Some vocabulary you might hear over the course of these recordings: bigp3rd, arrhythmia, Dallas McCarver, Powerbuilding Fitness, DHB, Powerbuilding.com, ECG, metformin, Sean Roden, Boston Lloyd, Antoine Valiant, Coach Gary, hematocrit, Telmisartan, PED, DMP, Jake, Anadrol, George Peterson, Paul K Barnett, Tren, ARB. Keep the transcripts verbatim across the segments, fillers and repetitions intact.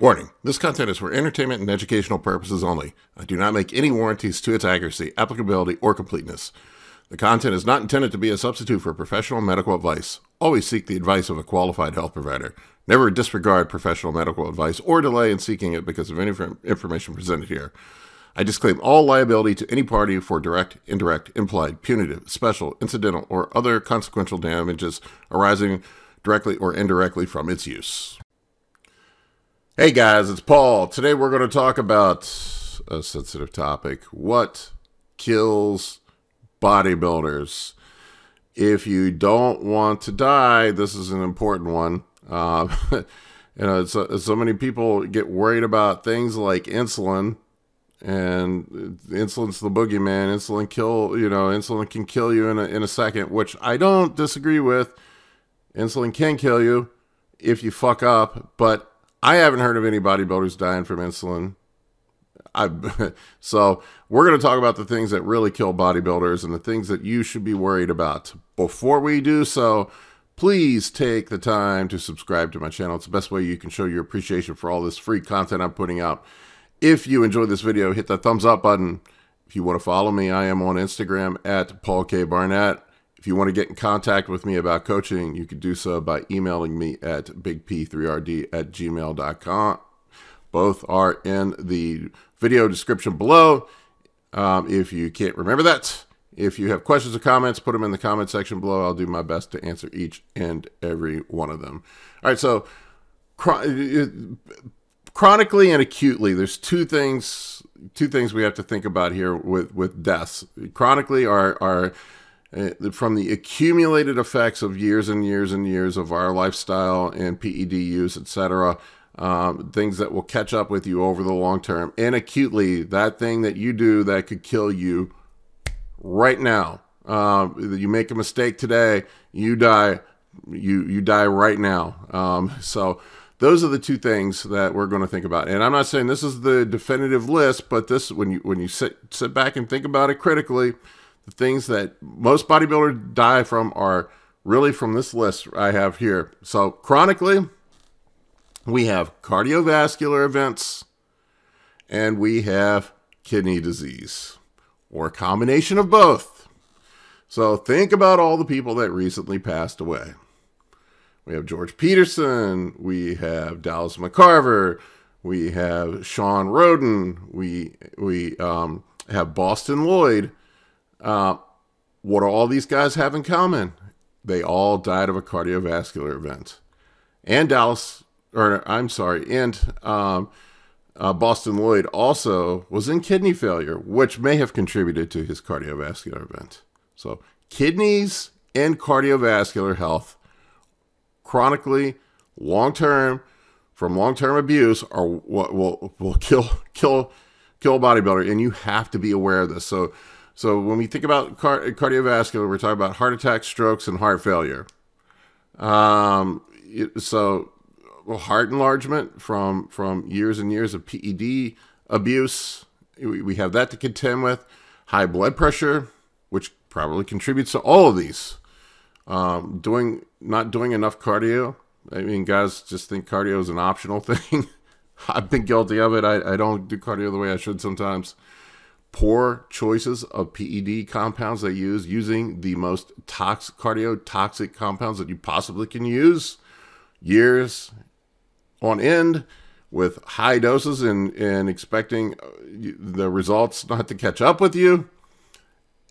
Warning, this content is for entertainment and educational purposes only. I do not make any warranties to its accuracy, applicability, or completeness. The content is not intended to be a substitute for professional medical advice. Always seek the advice of a qualified health provider. Never disregard professional medical advice or delay in seeking it because of any information presented here. I disclaim all liability to any party for direct, indirect, implied, punitive, special, incidental, or other consequential damages arising directly or indirectly from its use. Hey guys, it's Paul. Today we're going to talk about a sensitive topic. What kills bodybuilders? If you don't want to die, this is an important one. Uh, you know, so, so many people get worried about things like insulin, and insulin's the boogeyman. Insulin kill, you know, insulin can kill you in a, in a second, which I don't disagree with. Insulin can kill you if you fuck up, but I haven't heard of any bodybuilders dying from insulin. I, so we're going to talk about the things that really kill bodybuilders and the things that you should be worried about. Before we do so, please take the time to subscribe to my channel. It's the best way you can show your appreciation for all this free content I'm putting out. If you enjoyed this video, hit that thumbs up button. If you want to follow me, I am on Instagram at Paul K Barnett. If you want to get in contact with me about coaching, you can do so by emailing me at big p three r d at gmail dot com. Both are in the video description below. Um, if you can't remember that, if you have questions or comments, put them in the comment section below. I'll do my best to answer each and every one of them. All right, so chron chronically and acutely, there's two things, two things we have to think about here with, with deaths. Chronically are... are from the accumulated effects of years and years and years of our lifestyle and P E D use, et cetera, um, things that will catch up with you over the long term. And acutely, that thing that you do that could kill you right now. Uh, you make a mistake today, you die. You you die right now. Um, so those are the two things that we're going to think about. And I'm not saying this is the definitive list, but this when you when you sit sit back and think about it critically. The things that most bodybuilders die from are really from this list I have here. So chronically, we have cardiovascular events and we have kidney disease or a combination of both. So think about all the people that recently passed away. We have George Peterson. We have Dallas McCarver. We have Sean Roden. We, we um, have Boston Lloyd. Uh, what do all these guys have in common? They all died of a cardiovascular event. And Dallas, or I'm sorry, and um, uh, Boston Lloyd also was in kidney failure, which may have contributed to his cardiovascular event. So kidneys and cardiovascular health, chronically, long-term, from long-term abuse, are what will will kill kill kill a bodybuilder, and you have to be aware of this. So. So when we think about car cardiovascular, we're talking about heart attacks, strokes, and heart failure. Um, it, so heart enlargement from, from years and years of P E D abuse, we, we have that to contend with. High blood pressure, which probably contributes to all of these. Um, doing not doing enough cardio. I mean, guys just think cardio is an optional thing. I've been guilty of it. I, I don't do cardio the way I should sometimes. Poor choices of P E D compounds they use, using the most toxic, cardio-toxic compounds that you possibly can use, years on end with high doses and, and expecting the results not to catch up with you,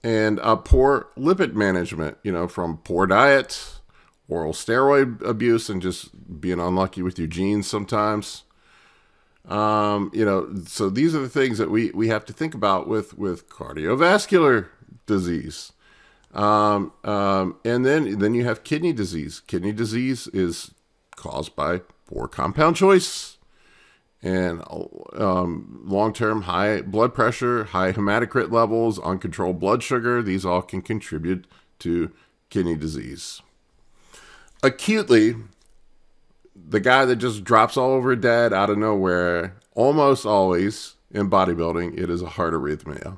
and uh, poor lipid management, you know, from poor diet, oral steroid abuse, and just being unlucky with your genes sometimes. Um, you know, so these are the things that we, we have to think about with, with cardiovascular disease. Um, um, and then, then you have kidney disease. Kidney disease is caused by poor compound choice and, um, long-term high blood pressure, high hematocrit levels, uncontrolled blood sugar. These all can contribute to kidney disease. Acutely, the guy that just drops all over dead out of nowhere, almost always in bodybuilding, it is a heart arrhythmia.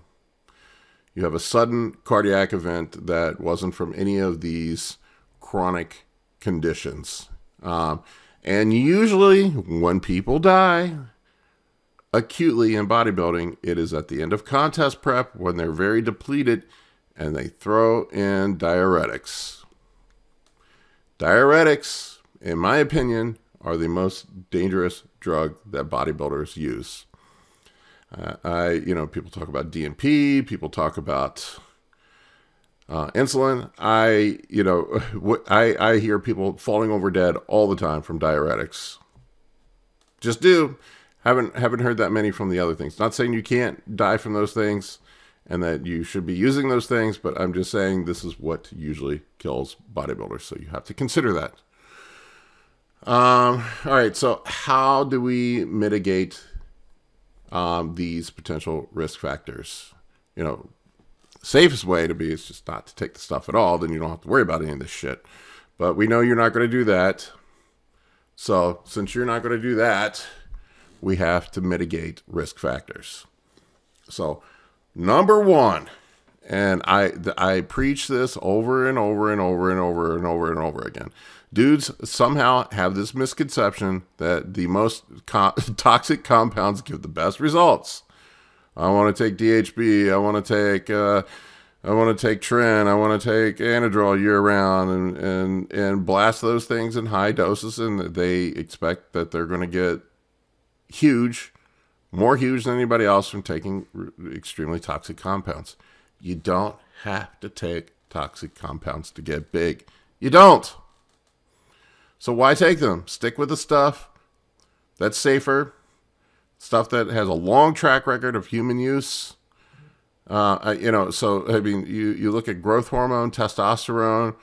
You have a sudden cardiac event that wasn't from any of these chronic conditions. Um, And usually when people die acutely in bodybuilding, it is at the end of contest prep when they're very depleted and they throw in diuretics. Diuretics, in my opinion, are the most dangerous drug that bodybuilders use. Uh, I, you know, people talk about D M P, people talk about uh, insulin. I, you know, I, I hear people falling over dead all the time from diuretics. Just do. Haven't, haven't heard that many from the other things. Not saying you can't die from those things and that you should be using those things, but I'm just saying this is what usually kills bodybuilders. So you have to consider that. Um, all right, so how do we mitigate um, these potential risk factors? You know, safest way to be is just not to take the stuff at all. Then you don't have to worry about any of this shit. But we know you're not going to do that. So since you're not going to do that, we have to mitigate risk factors. So number one, and I, I preach this over and over and over and over and over and over again. Dudes somehow have this misconception that the most co toxic compounds give the best results. I want to take D H B. I want to take uh, I want to take Tren. I want to take Anadrol year round, and and and blast those things in high doses, and they expect that they're going to get huge, more huge than anybody else from taking extremely toxic compounds. You don't have to take toxic compounds to get big. You don't. So why take them? Stick with the stuff that's safer, stuff that has a long track record of human use. Uh, you know, so, I mean, you, you look at growth hormone, testosterone,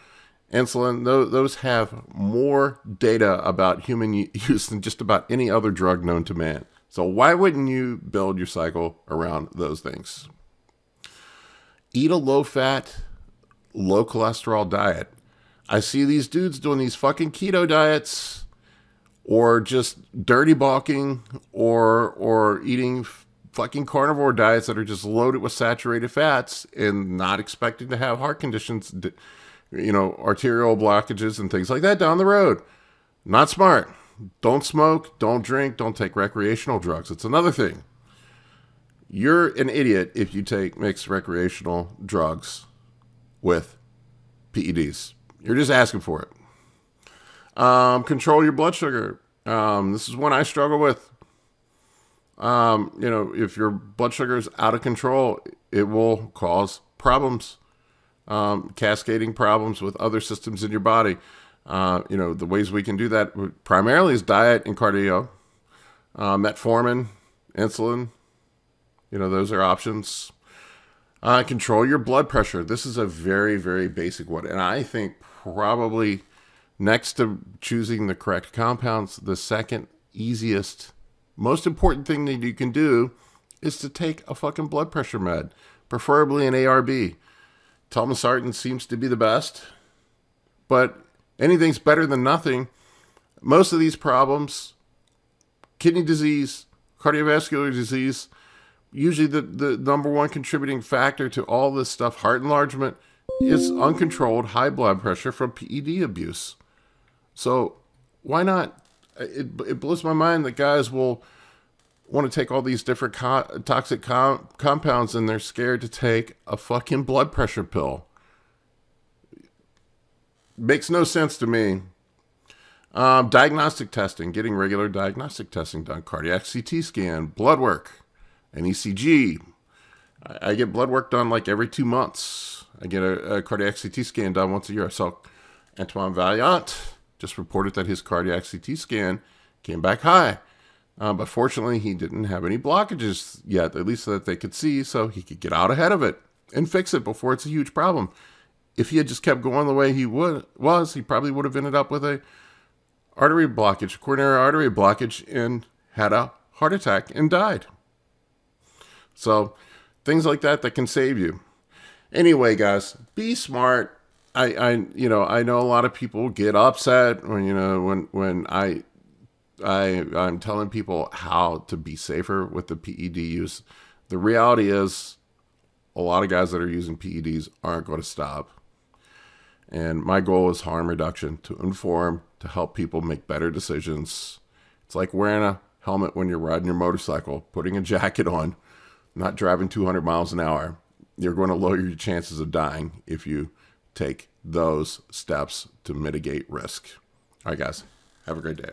insulin, those, those have more data about human use than just about any other drug known to man. So why wouldn't you build your cycle around those things? Eat a low-fat, low-cholesterol diet. I see these dudes doing these fucking keto diets or just dirty bulking or or eating fucking carnivore diets that are just loaded with saturated fats and not expecting to have heart conditions, you know, arterial blockages and things like that down the road. Not smart. Don't smoke, don't drink, don't take recreational drugs. It's another thing. You're an idiot if you take mixed recreational drugs with P E Ds. You're just asking for it. Um, control your blood sugar. Um, this is one I struggle with. Um, you know, if your blood sugar is out of control, it will cause problems, um, cascading problems with other systems in your body. Uh, you know, the ways we can do that primarily is diet and cardio, uh, metformin, insulin. You know, those are options. Uh, control your blood pressure. This is a very, very basic one. And I think probably next to choosing the correct compounds, the second easiest, most important thing that you can do is to take a fucking blood pressure med, preferably an A R B. Telmisartan seems to be the best, but anything's better than nothing. Most of these problems, kidney disease, cardiovascular disease, usually the, the number one contributing factor to all this stuff, heart enlargement, is uncontrolled high blood pressure from P E D abuse. So why not? It, it blows my mind that guys will want to take all these different co toxic com compounds and they're scared to take a fucking blood pressure pill. Makes no sense to me. Um, diagnostic testing, getting regular diagnostic testing done, cardiac C T scan, blood work. An E C G. I get blood work done like every two months. I get a, a cardiac C T scan done once a year. I saw Antoine Valiant just reported that his cardiac C T scan came back high. Um, but fortunately, he didn't have any blockages yet, at least that they could see, so he could get out ahead of it and fix it before it's a huge problem. If he had just kept going the way he would, was, he probably would have ended up with a artery blockage, coronary artery blockage, and had a heart attack and died. So things like that that can save you. Anyway, guys, be smart. I, I, you know, I know a lot of people get upset when, you know, when, when I, I, I'm telling people how to be safer with the P E D use. The reality is a lot of guys that are using P E Ds aren't going to stop. And my goal is harm reduction, to inform, to help people make better decisions. It's like wearing a helmet when you're riding your motorcycle, putting a jacket on, not driving two hundred miles an hour. You're going to lower your chances of dying if you take those steps to mitigate risk. All right, guys, have a great day.